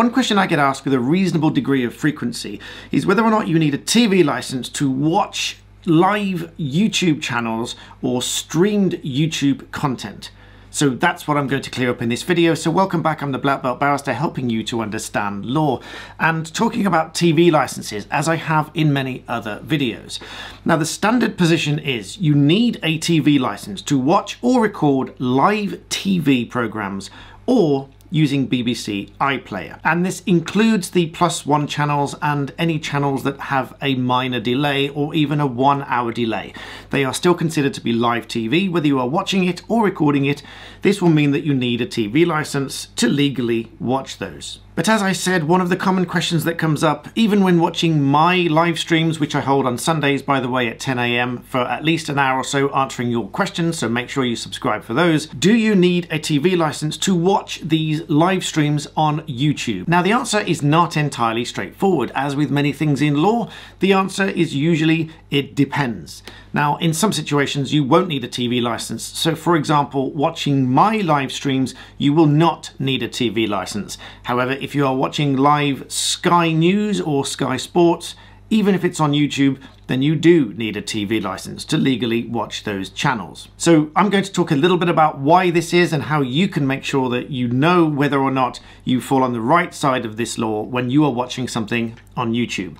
One question I get asked with a reasonable degree of frequency is whether or not you need a TV license to watch live YouTube channels or streamed YouTube content. So that's what I'm going to clear up in this video. So welcome back, I'm the Black Belt Barrister, helping you to understand law and talking about TV licenses, as I have in many other videos. Now, the standard position is you need a TV license to watch or record live TV programs or using BBC iPlayer. And this includes the +1 channels and any channels that have a minor delay or even a 1 hour delay. They are still considered to be live TV, whether you are watching it or recording it. This will mean that you need a TV license to legally watch those. But as I said, one of the common questions that comes up, even when watching my live streams, which I hold on Sundays, by the way, at 10 AM for at least an hour or so answering your questions, so make sure you subscribe for those. Do you need a TV license to watch these live streams on YouTube? Now, the answer is not entirely straightforward. As with many things in law, the answer is usually it depends. Now, in some situations, you won't need a TV license. So for example, watching my live streams, you will not need a TV license. However, if you are watching live Sky News or Sky Sports, even if it's on YouTube, then you do need a TV license to legally watch those channels. So I'm going to talk a little bit about why this is and how you can make sure that you know whether or not you fall on the right side of this law when you are watching something on YouTube.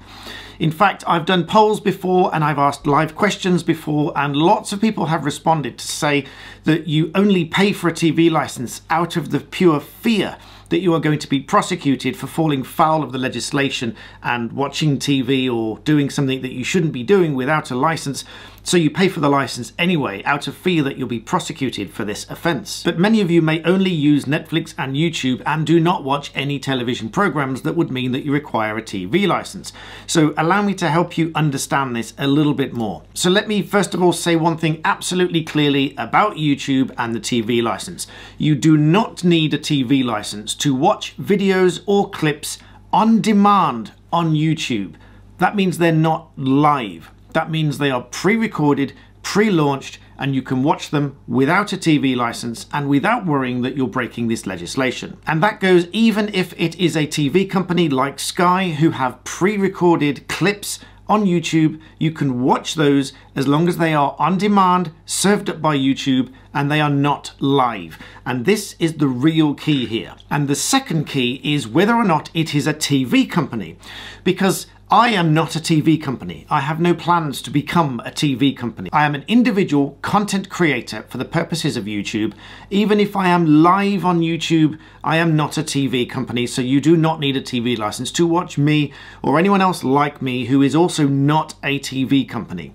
In fact, I've done polls before and I've asked live questions before, and lots of people have responded to say that you only pay for a TV license out of the pure fear that you are going to be prosecuted for falling foul of the legislation and watching TV or doing something that you shouldn't be doing without a license. So you pay for the license anyway, out of fear that you'll be prosecuted for this offence. But many of you may only use Netflix and YouTube and do not watch any television programmes that would mean that you require a TV licence. So allow me to help you understand this a little bit more. So let me first of all say one thing absolutely clearly about YouTube and the TV licence. You do not need a TV licence to watch videos or clips on demand on YouTube. That means they're not live. That means they are pre-recorded, pre-launched, and you can watch them without a TV license and without worrying that you're breaking this legislation. And that goes even if it is a TV company like Sky, who have pre-recorded clips on YouTube. You can watch those as long as they are on demand, served up by YouTube, and they are not live. And this is the real key here. And the second key is whether or not it is a TV company, because I am not a TV company. I have no plans to become a TV company. I am an individual content creator for the purposes of YouTube. Even if I am live on YouTube, I am not a TV company, so you do not need a TV license to watch me or anyone else like me who is also not a TV company.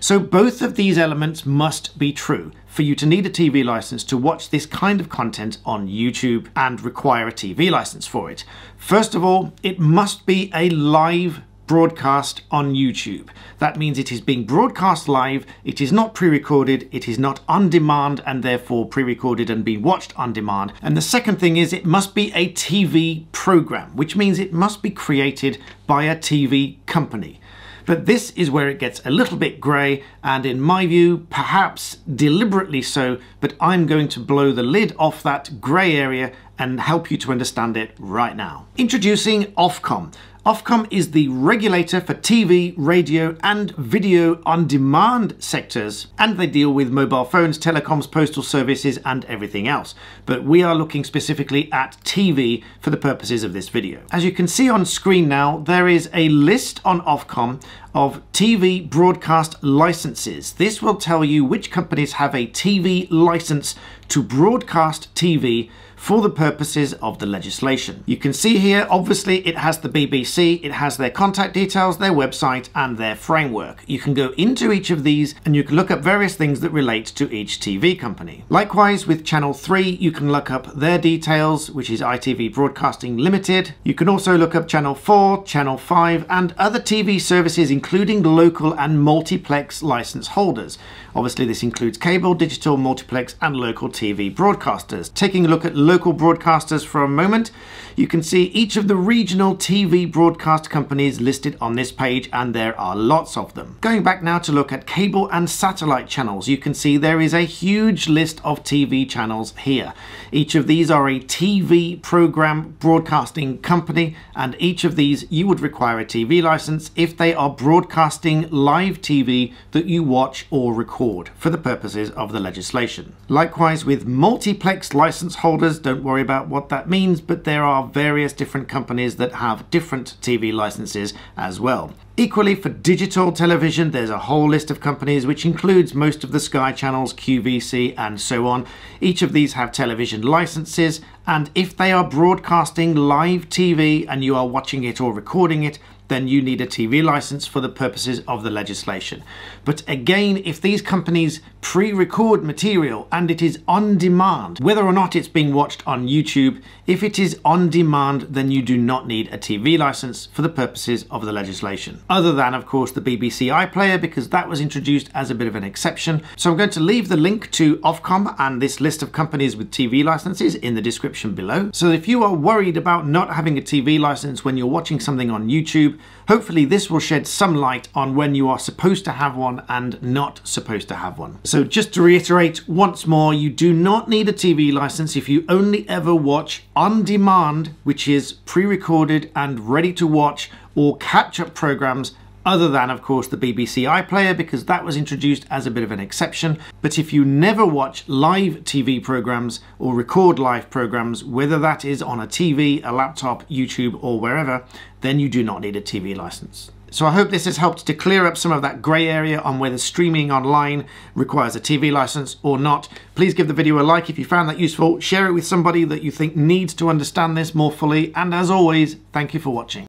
So both of these elements must be true for you to need a TV license to watch this kind of content on YouTube and require a TV license for it. First of all, it must be a live broadcast on YouTube. That means it is being broadcast live, it is not pre-recorded, it is not on demand and therefore pre-recorded and being watched on demand. And the second thing is it must be a TV program, which means it must be created by a TV company. But this is where it gets a little bit grey, and in my view, perhaps deliberately so, but I'm going to blow the lid off that grey area and help you to understand it right now. Introducing Ofcom. Ofcom is the regulator for TV, radio and video on-demand sectors, and they deal with mobile phones, telecoms, postal services and everything else. But we are looking specifically at TV for the purposes of this video. As you can see on screen now, there is a list on Ofcom of TV broadcast licenses. This will tell you which companies have a TV license to broadcast TV for the purposes of the legislation. You can see here, obviously, it has the BBC, it has their contact details, their website, and their framework. You can go into each of these and you can look up various things that relate to each TV company. Likewise, with Channel 3, you can look up their details, which is ITV Broadcasting Limited. You can also look up Channel 4, Channel 5, and other TV services, including local and multiplex license holders. Obviously, this includes cable, digital, multiplex, and local TV broadcasters. Taking a look at local broadcasters for a moment. You can see each of the regional TV broadcast companies listed on this page, and there are lots of them. Going back now to look at cable and satellite channels, you can see there is a huge list of TV channels here. Each of these are a TV program broadcasting company, and each of these you would require a TV license if they are broadcasting live TV that you watch or record for the purposes of the legislation. Likewise with multiplex license holders, don't worry about what that means, but there are various different companies that have different TV licenses as well. Equally for digital television, there's a whole list of companies which includes most of the Sky channels, QVC and so on. Each of these have television licenses, and if they are broadcasting live TV and you are watching it or recording it, then you need a TV license for the purposes of the legislation. But again, if these companies pre-record material and it is on demand, whether or not it's being watched on YouTube, if it is on demand, then you do not need a TV license for the purposes of the legislation. Other than, of course, the BBC iPlayer, because that was introduced as a bit of an exception. So I'm going to leave the link to Ofcom and this list of companies with TV licenses in the description below. So if you are worried about not having a TV license when you're watching something on YouTube, hopefully this will shed some light on when you are supposed to have one and not supposed to have one. So just to reiterate once more, you do not need a TV license if you only ever watch on demand, which is pre-recorded and ready to watch, or catch-up programs, other than, of course, the BBC iPlayer, because that was introduced as a bit of an exception. But if you never watch live TV programs or record live programs, whether that is on a TV, a laptop, YouTube, or wherever, then you do not need a TV license. So I hope this has helped to clear up some of that grey area on whether streaming online requires a TV license or not. Please give the video a like if you found that useful, share it with somebody that you think needs to understand this more fully, and as always, thank you for watching.